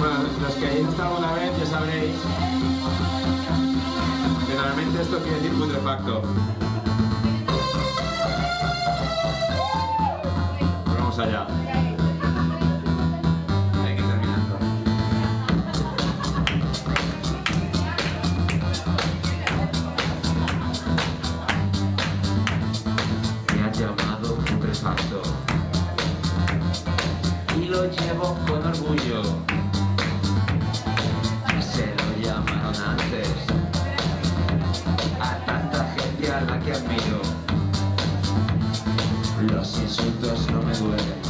Bueno, los que hayáis estado una vez ya sabréis que realmente esto quiere decir putrefacto. Pues vamos allá. Lo llevo con orgullo. Se lo llamaron antes a tanta gente a la que admiro. Los insultos no me duelen,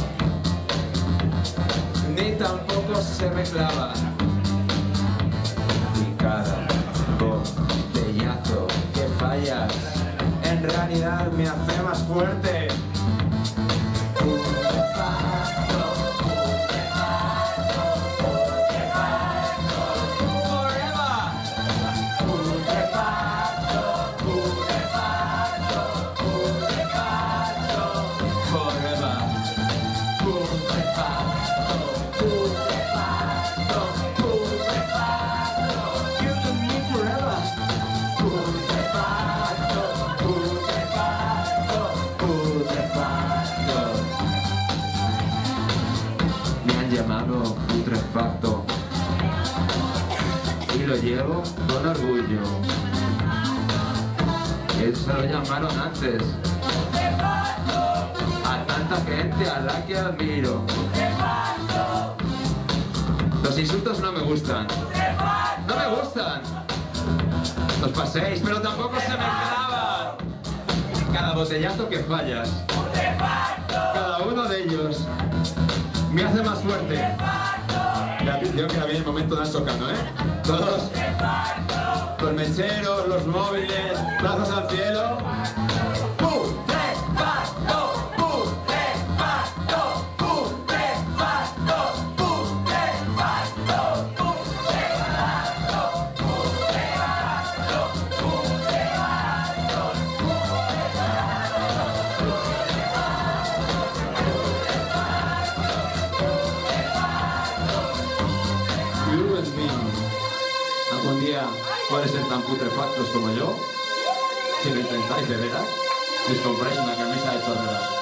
ni tampoco se me clavan. Y cada botellazo que fallas en realidad me hace más fuerte. Llamado putrefacto y lo llevo con orgullo. Eso lo llamaron antes a tanta gente a la que admiro. Los insultos no me gustan, no me gustan. Los paséis, pero tampoco se me clavan. Cada botellazo que fallas, cada uno de ellos me hace más fuerte. La atención que la vi en el momento de tocando, ¿eh? Todos los mecheros, los móviles, brazos al cielo. Algún día podéis ser tan putrefactos como yo, si lo intentáis de veras, si os compráis una camisa de chorreras.